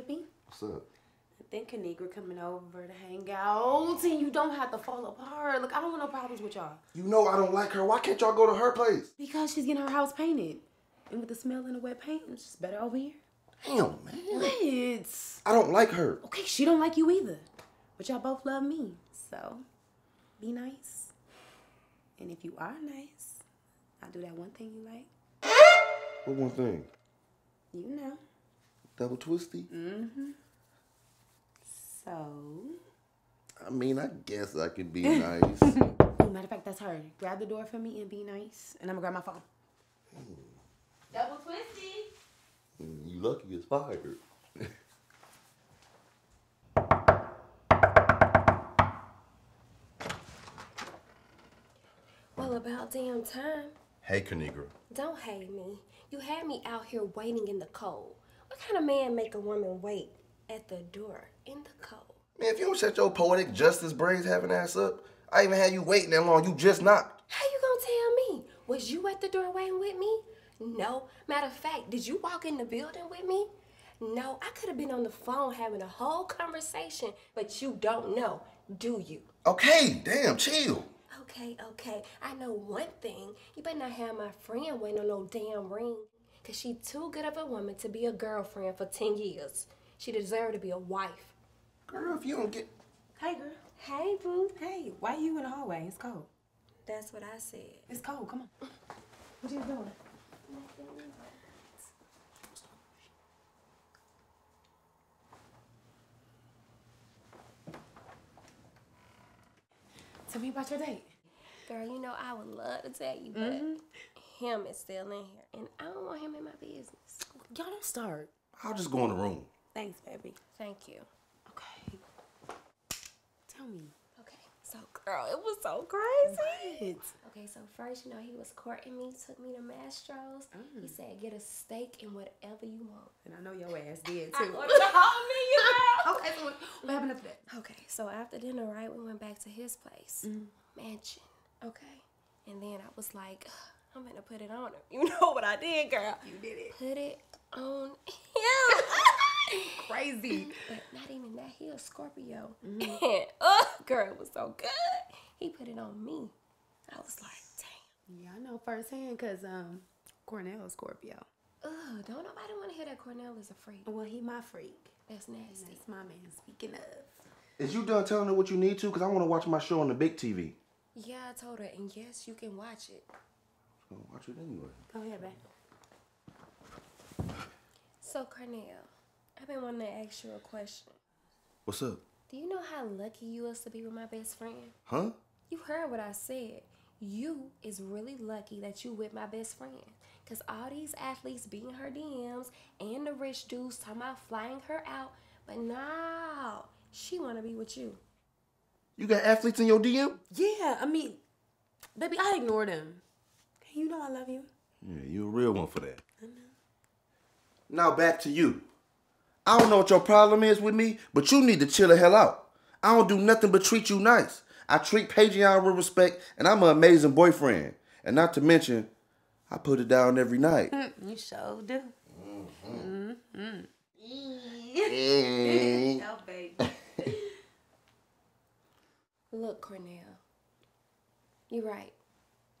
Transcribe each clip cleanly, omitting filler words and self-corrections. baby. What's up? I think Kanigra coming over to hang out, and you don't have to fall apart. Look, I don't want no problems with y'all. You know I don't like her. Why can't y'all go to her place? Because she's getting her house painted. And with the smell and the wet paint, it's just better over here. Damn, man. What? I don't like her. Okay, she don't like you either. But y'all both love me, so be nice. And if you are nice, I'll do that one thing you like. What one thing? You know. Double twisty? Mm-hmm. So? I mean, I guess I could be nice. Matter of fact, that's her. Grab the door for me and be nice, and I'm gonna grab my phone. Mm. Double twisty. You lucky as fired. Well, about damn time. Hey, Kanigra. Don't hate me. You had me out here waiting in the cold. What kind of man make a woman wait at the door in the cold? Man, if you don't shut your poetic justice brains having ass up, I even had you waiting that long. You just knocked. How you gonna tell me? Was you at the door waiting with me? No. Matter of fact, did you walk in the building with me? No. I could have been on the phone having a whole conversation, but you don't know, do you? Okay, damn, chill. Okay, okay. I know one thing. You better not have my friend waiting on no damn ring, because she too good of a woman to be a girlfriend for 10 years. She deserved to be a wife. Girl, if you don't get... Hey, girl. Hey, boo. Hey, why you in the hallway? It's cold. That's what I said. It's cold. Come on. What you doing? Tell me about your date. Girl, you know I would love to tell you, but him is still in here, and I don't want him in my business. Y'all don't start. I'll just go in the room. Thanks, baby. Thank you. Okay. Tell me. So, girl, it was so crazy. What? Okay, so first, you know, he was courting me, took me to Mastro's. He said, get a steak and whatever you want. And I know your ass did, too. I ordered the whole menu, girl. Okay, so what happened after that? Okay, so after dinner, right, we went back to his place. Mansion. Okay. And then I was like, I'm gonna put it on him. You know what I did, girl. You did it. Put it on him. Crazy. But not even that. He a Scorpio. And, girl, it was so good. He put it on me. I was like, damn. Yeah, I know firsthand because Cornell is Scorpio. Ugh, don't nobody want to hear that Cornell is a freak. Well, he my freak. That's nasty. That's my man. Speaking of. Is you done telling her what you need to? Because I want to watch my show on the big TV. Yeah, I told her. And yes, you can watch it. I'm going to watch it anyway. Go ahead, babe. So, Cornell. I've been wanting to ask you a question. What's up? Do you know how lucky you is to be with my best friend? Huh? You heard what I said. You is really lucky that you with my best friend. Because all these athletes be in her DMs and the rich dudes talking about flying her out. But no, she want to be with you. You got athletes in your DM? Yeah, I mean, baby, I ignore them. You know I love you. Yeah, you a real one for that. I know. Now back to you. I don't know what your problem is with me, but you need to chill the hell out. I don't do nothing but treat you nice. I treat Paigion with respect, and I'm an amazing boyfriend. And not to mention, I put it down every night. You sure do. Oh, baby. Look, Cornell, you're right.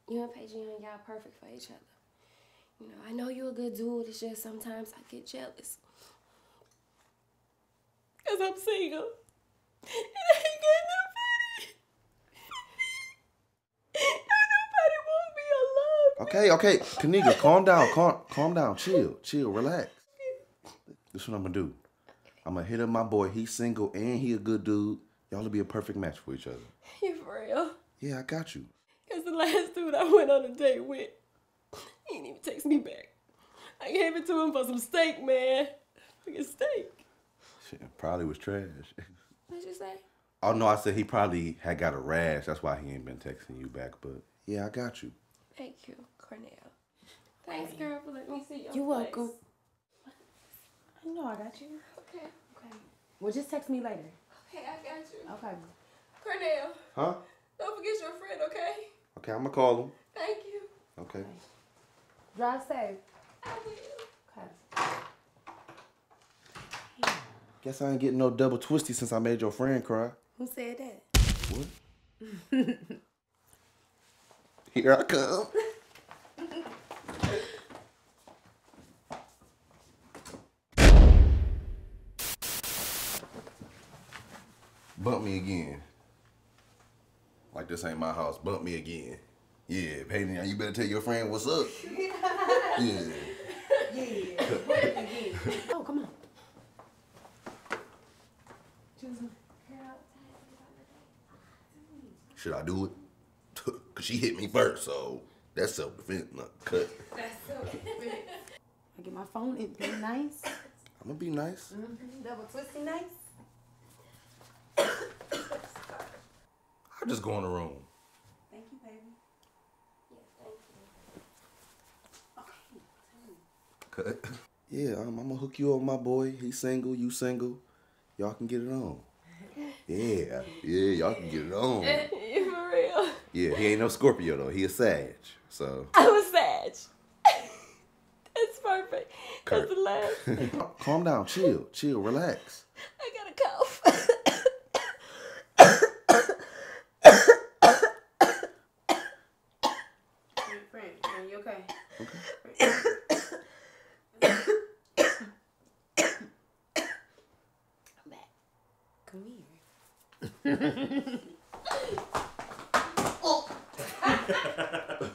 You and Paigion, y'all perfect for each other. You know, I know you're a good dude. It's just sometimes I get jealous. Cause I'm single. And I ain't got nobody. And nobody wants me alone. Okay, okay. Kanigra, calm down. Calm down. Chill. Chill. Relax. This is what I'm gonna do. I'm gonna hit up my boy. He's single and he a good dude. Y'all will be a perfect match for each other. You for real? Yeah, I got you. Cause the last dude I went on a date with, he didn't even text me back. I gave it to him for some steak, man. Fucking steak. Probably was trash. What'd you say? Oh, no, I said he probably had got a rash. That's why he ain't been texting you back. But, yeah, I got you. Thank you, Cornell. Thanks, girl, for letting me see your face. You're welcome. I know I got you. Okay. Okay. Well, just text me later. Okay, I got you. Okay. Cornell. Huh? Don't forget your friend, okay? Okay, I'm going to call him. Thank you. Okay. Okay. Drive safe. I will. Okay. Guess I ain't getting no double twisty since I made your friend cry. Who said that? What? Here I come. Bump me again. Like this ain't my house. Bump me again. Yeah, Peyton, you better tell your friend what's up. Yeah. Yeah. Oh, come on. Should I do it? Cause she hit me first, so that's self-defense, not cut. That's self-defense. I get my phone and be nice. I'm gonna be nice. Mm-hmm. Double twisty nice. I'll just go in the room. Thank you, baby. Yeah, thank you. Okay. Cut. Yeah, I'm gonna hook you up, my boy. He's single, you single. Y'all can get it on. Yeah, yeah, y'all can get it on. You for real? Yeah, he ain't no Scorpio though. He a Sag, so. I was Sag. That's perfect. Kurt. That's the last. Calm down, chill, chill, relax. I got a cough. Come here. Oh.